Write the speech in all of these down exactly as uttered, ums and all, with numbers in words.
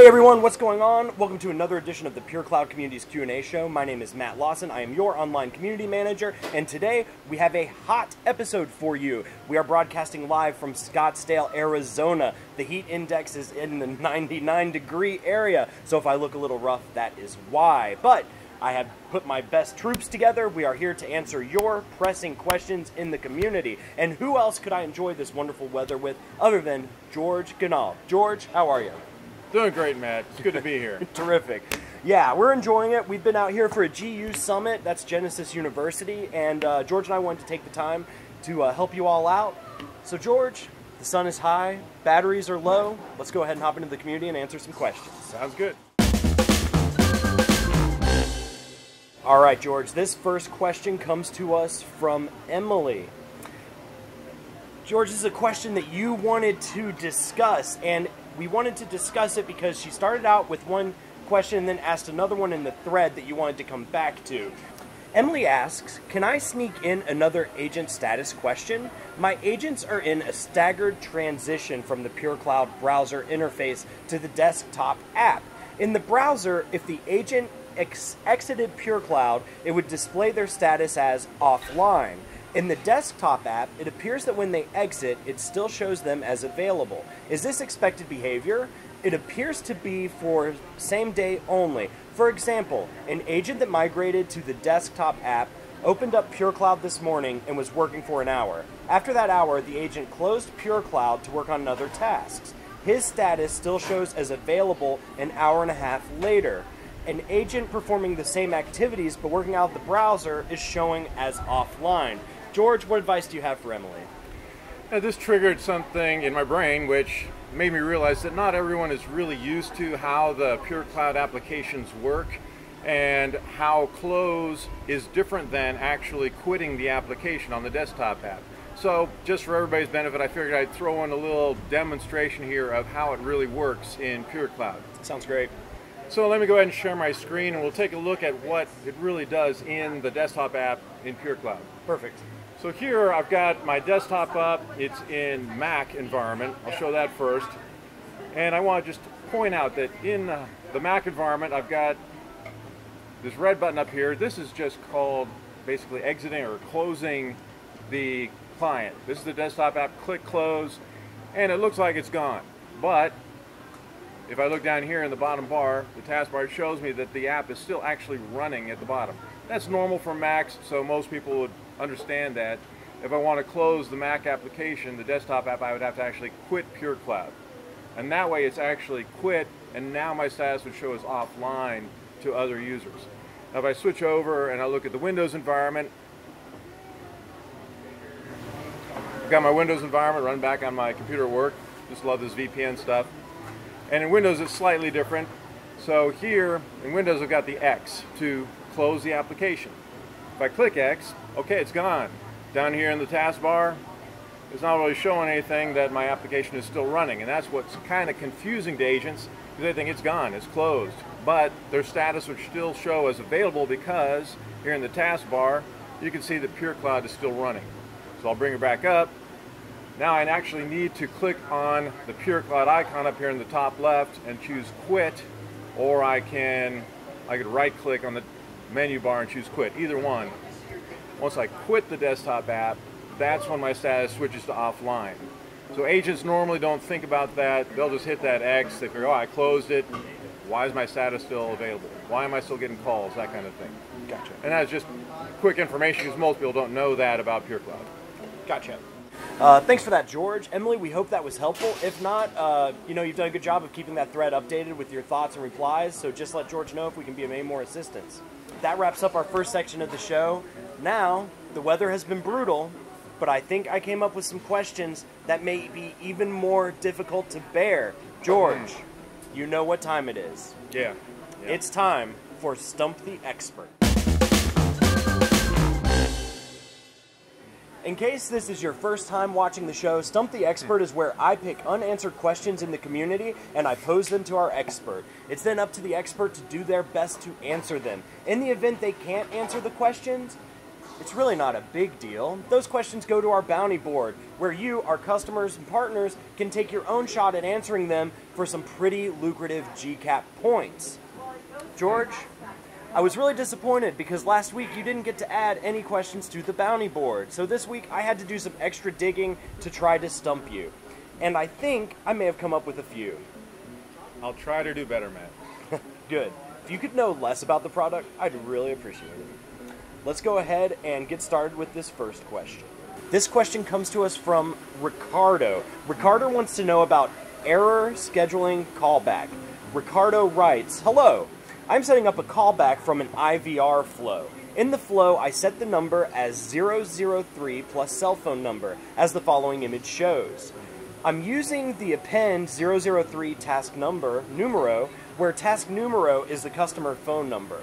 Hey everyone, what's going on? Welcome to another edition of the PureCloud Community's Q and A show. My name is Matt Lawson. I am your online community manager, and today we have a hot episode for you. We are broadcasting live from Scottsdale, Arizona. The heat index is in the ninety-nine degree area, so if I look a little rough, that is why. But I have put my best troops together. We are here to answer your pressing questions in the community. And who else could I enjoy this wonderful weather with other than George Ganahl? George, how are you? Doing great, Matt. It's good to be here. Terrific. Yeah, we're enjoying it. We've been out here for a G U Summit. That's Genesys University. And uh, George and I wanted to take the time to uh, help you all out. So, George, the sun is high, batteries are low. Let's go ahead and hop into the community and answer some questions. Sounds good. All right, George, this first question comes to us from Emily. George, this is a question that you wanted to discuss, and we wanted to discuss it because she started out with one question and then asked another one in the thread that you wanted to come back to. Emily asks, can I sneak in another agent status question? My agents are in a staggered transition from the PureCloud browser interface to the desktop app. In the browser, if the agent Ex exited PureCloud, it would display their status as offline. In the desktop app, it appears that when they exit, it still shows them as available. Is this expected behavior? It appears to be for same day only. For example, an agent that migrated to the desktop app opened up PureCloud this morning and was working for an hour. After that hour, the agent closed PureCloud to work on other tasks. His status still shows as available an hour and a half later. An agent performing the same activities but working out of the browser is showing as offline. George, what advice do you have for Emily? Now, this triggered something in my brain which made me realize that not everyone is really used to how the PureCloud applications work and how close is different than actually quitting the application on the desktop app. So just for everybody's benefit, I figured I'd throw in a little demonstration here of how it really works in PureCloud. Sounds great. So let me go ahead and share my screen and we'll take a look at what it really does in the desktop app in PureCloud. Perfect. So here I've got my desktop up. It's in Mac environment. I'll show that first. And I want to just point out that in the Mac environment, I've got this red button up here. This is just called basically exiting or closing the client. This is the desktop app. Click close. And it looks like it's gone. But if I look down here in the bottom bar, the taskbar shows me that the app is still actually running at the bottom. That's normal for Macs, so most people would understand that. If I want to close the Mac application, the desktop app, I would have to actually quit PureCloud. And that way it's actually quit, and now my status would show as offline to other users. Now if I switch over and I look at the Windows environment, I've got my Windows environment run back on my computer at work. Just love this V P N stuff. And in Windows, it's slightly different. So here, in Windows, I've got the X to close the application. If I click X, okay, it's gone. Down here in the taskbar, it's not really showing anything that my application is still running. And that's what's kind of confusing to agents, because they think it's gone, it's closed. But their status would still show as available because here in the taskbar, you can see that PureCloud is still running. So I'll bring it back up. Now I actually need to click on the PureCloud icon up here in the top left and choose quit, or I can, I could right click on the menu bar and choose quit, either one. Once I quit the desktop app, that's when my status switches to offline. So agents normally don't think about that, they'll just hit that X, they figure, oh, I closed it, why is my status still available? Why am I still getting calls, that kind of thing. Gotcha. And that's just quick information because most people don't know that about PureCloud. Gotcha. Uh, thanks for that, George. Emily, we hope that was helpful. If not, uh, you know, you've done a good job of keeping that thread updated with your thoughts and replies, so just let George know if we can be of any more assistance. That wraps up our first section of the show. Now, the weather has been brutal, but I think I came up with some questions that may be even more difficult to bear. George, you know what time it is. Yeah. yeah. It's time for Stump the Expert. In case this is your first time watching the show, Stump the Expert is where I pick unanswered questions in the community and I pose them to our expert. It's then up to the expert to do their best to answer them. In the event they can't answer the questions, It's really not a big deal. Those questions go to our bounty board, where you, our customers and partners, can take your own shot at answering them for some pretty lucrative G CAP points. George, I was really disappointed because last week you didn't get to add any questions to the bounty board, so this week I had to do some extra digging to try to stump you. And I think I may have come up with a few. I'll try to do better, Matt. Good. If you could know less about the product, I'd really appreciate it. Let's go ahead and get started with this first question. This question comes to us from Ricardo. Ricardo wants to know about error scheduling callback. Ricardo writes, "Hello, I'm setting up a callback from an I V R flow. In the flow, I set the number as zero zero three plus cell phone number, as the following image shows. I'm using the append zero zero three task number, numero, where task numero is the customer phone number.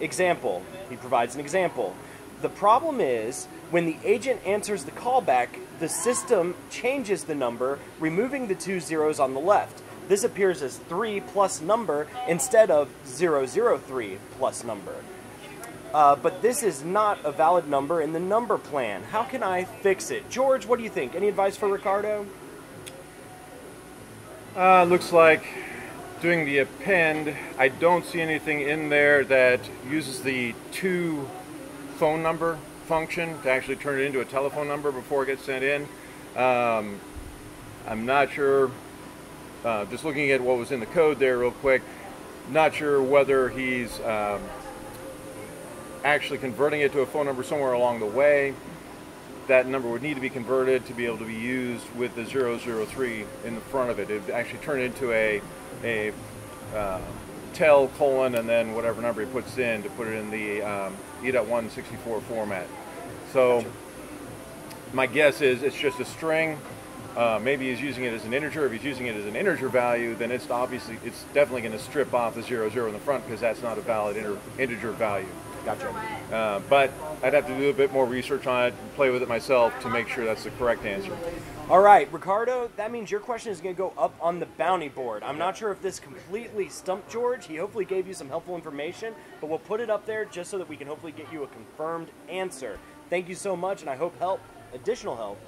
Example," he provides an example. "The problem is, when the agent answers the callback, the system changes the number, removing the two zeros on the left. This appears as three plus number instead of zero zero three plus number. Uh, but this is not a valid number in the number plan. How can I fix it?" George, what do you think? Any advice for Ricardo? Uh, looks like doing the append, I don't see anything in there that uses the to phone number function to actually turn it into a telephone number before it gets sent in. Um, I'm not sure, uh, just looking at what was in the code there real quick, not sure whether he's um, actually converting it to a phone number somewhere along the way. That number would need to be converted to be able to be used with the zero zero three in the front of it. It would actually turn into a, a uh, tel colon and then whatever number he puts in to put it in the um, E dot one sixty-four format. So gotcha. My guess is it's just a string. Uh, maybe he's using it as an integer. If he's using it as an integer value, then it's obviously, it's definitely going to strip off the zero zero in the front because that's not a valid inter integer value. Gotcha. Uh, but I'd have to do a bit more research on it and play with it myself to make sure that's the correct answer. All right, Ricardo, that means your question is going to go up on the bounty board. I'm not sure if this completely stumped George. He hopefully gave you some helpful information, but we'll put it up there just so that we can hopefully get you a confirmed answer. Thank you so much, and I hope help, additional help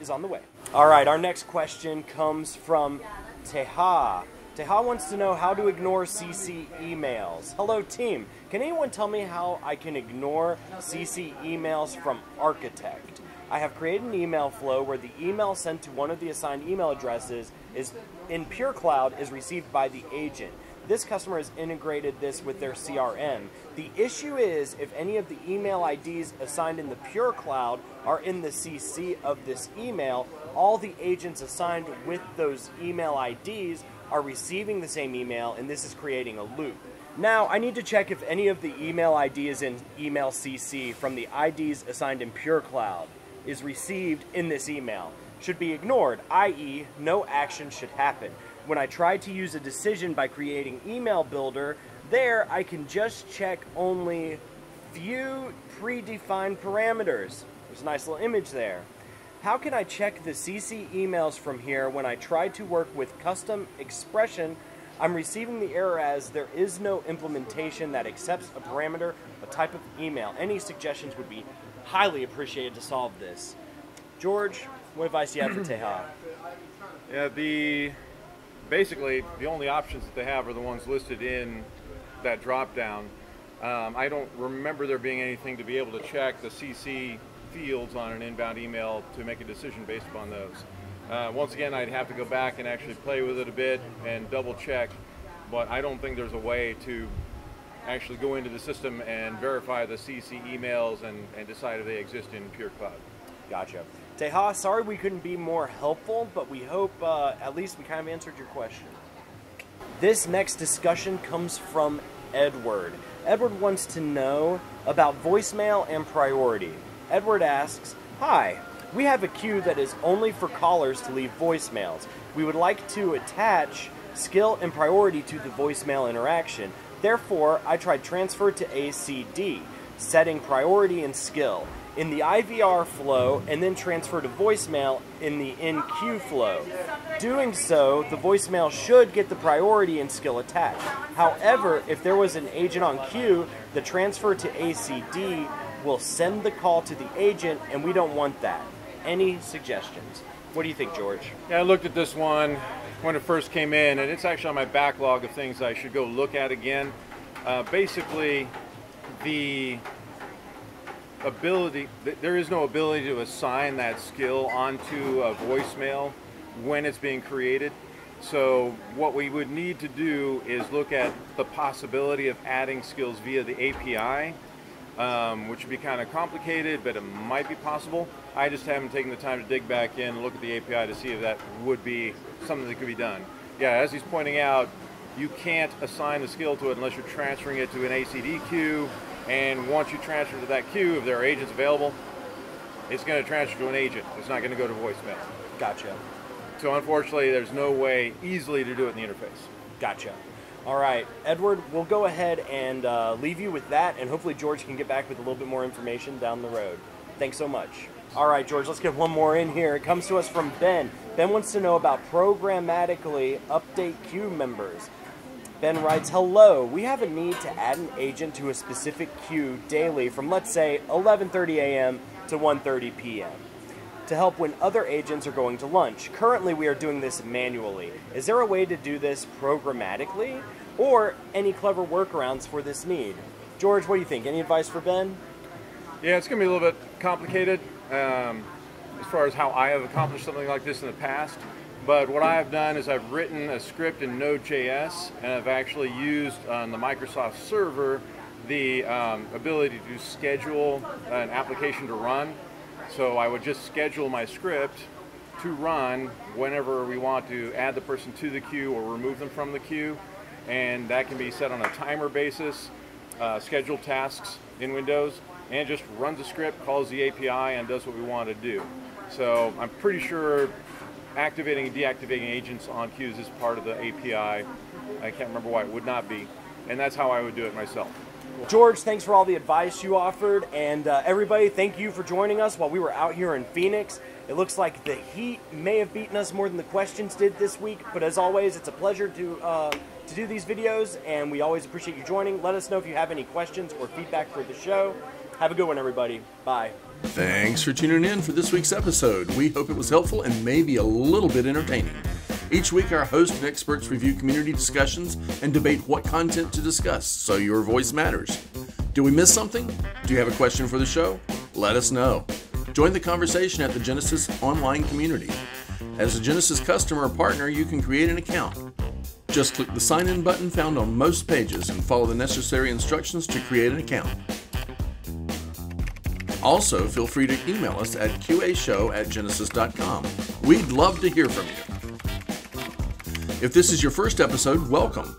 is on the way. All right, our next question comes from Teha. Teha wants to know how to ignore C C emails. "Hello team, can anyone tell me how I can ignore C C emails from Architect? I have created an email flow where the email sent to one of the assigned email addresses is in PureCloud is received by the agent. This customer has integrated this with their C R M. The issue is if any of the email I Ds assigned in the PureCloud are in the C C of this email, all the agents assigned with those email I Ds are receiving the same email, and this is creating a loop. Now, I need to check if any of the email I D is in email C C from the I Ds assigned in PureCloud is received in this email. Should be ignored, that is no action should happen. When I try to use a decision by creating email builder, there I can just check only few predefined parameters." There's a nice little image there. "How can I check the C C emails from here when I try to work with custom expression? I'm receiving the error as there is no implementation that accepts a parameter, a type of email. Any suggestions would be highly appreciated to solve this." George, what advice do you have for Teha? Yeah, the, basically, the only options that they have are the ones listed in that drop-down. Um, I don't remember there being anything to be able to check the C C fields on an inbound email to make a decision based upon those. Uh, once again, I'd have to go back and actually play with it a bit and double check, but I don't think there's a way to actually go into the system and verify the C C emails and, and decide if they exist in PureCloud. Gotcha. Teha, sorry we couldn't be more helpful, but we hope uh, at least we kind of answered your question. This next discussion comes from Edward. Edward wants to know about voicemail and priority. Edward asks, "Hi, we have a queue that is only for callers to leave voicemails. We would like to attach skill and priority to the voicemail interaction. Therefore, I tried transfer to A C D, setting priority and skill in the I V R flow and then transfer to voicemail in the in-queue flow. Doing so, the voicemail should get the priority and skill attached. However, if there was an agent on queue, the transfer to A C D will send the call to the agent, and we don't want that. Any suggestions? What do you think, George? Yeah, I looked at this one when it first came in, and it's actually on my backlog of things I should go look at again. Uh, basically, the ability, th there is no ability to assign that skill onto a voicemail when it's being created. So what we would need to do is look at the possibility of adding skills via the A P I, um, which would be kind of complicated, but it might be possible. I just haven't taken the time to dig back in and look at the A P I to see if that would be something that could be done. Yeah, as he's pointing out, you can't assign the skill to it unless you're transferring it to an A C D queue, and once you transfer to that queue, if there are agents available, it's going to transfer to an agent. It's not going to go to voicemail. Gotcha. So unfortunately, there's no way easily to do it in the interface. Gotcha. All right, Edward, we'll go ahead and uh, leave you with that, and hopefully George can get back with a little bit more information down the road. Thanks so much. All right, George, let's get one more in here. It comes to us from Ben. Ben wants to know about programmatically update queue members. Ben writes, hello, we have a need to add an agent to a specific queue daily from, let's say, eleven thirty a m to one thirty p m to help when other agents are going to lunch. Currently, we are doing this manually. Is there a way to do this programmatically, or any clever workarounds for this need? George, what do you think? Any advice for Ben? Yeah, it's going to be a little bit complicated um, as far as how I have accomplished something like this in the past. But what I've done is I've written a script in Node dot J S, and I've actually used on the Microsoft server the um, ability to schedule an application to run. So I would just schedule my script to run whenever we want to add the person to the queue or remove them from the queue. And that can be set on a timer basis, uh, schedule tasks in Windows, and just runs the script, calls the A P I, and does what we want to do. So I'm pretty sure activating and deactivating agents on queues is part of the A P I. I can't remember why it would not be. And that's how I would do it myself. George, thanks for all the advice you offered, and uh, everybody, thank you for joining us while we were out here in Phoenix. It looks like the heat may have beaten us more than the questions did this week, but as always, it's a pleasure to, uh, to do these videos, and we always appreciate you joining. Let us know if you have any questions or feedback for the show. Have a good one, everybody. Bye. Thanks for tuning in for this week's episode. We hope it was helpful and maybe a little bit entertaining. Each week, our hosts and experts review community discussions and debate what content to discuss, so your voice matters. Do we miss something? Do you have a question for the show? Let us know. Join the conversation at the Genesys online community. As a Genesys customer or partner, you can create an account. Just click the sign-in button found on most pages and follow the necessary instructions to create an account. Also, feel free to email us at Q A show at genesys dot com. We'd love to hear from you. If this is your first episode, welcome.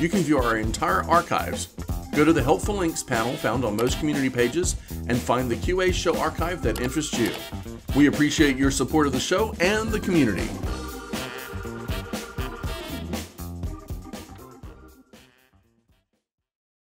You can view our entire archives. Go to the Helpful Links panel found on most community pages and find the Q A Show archive that interests you. We appreciate your support of the show and the community.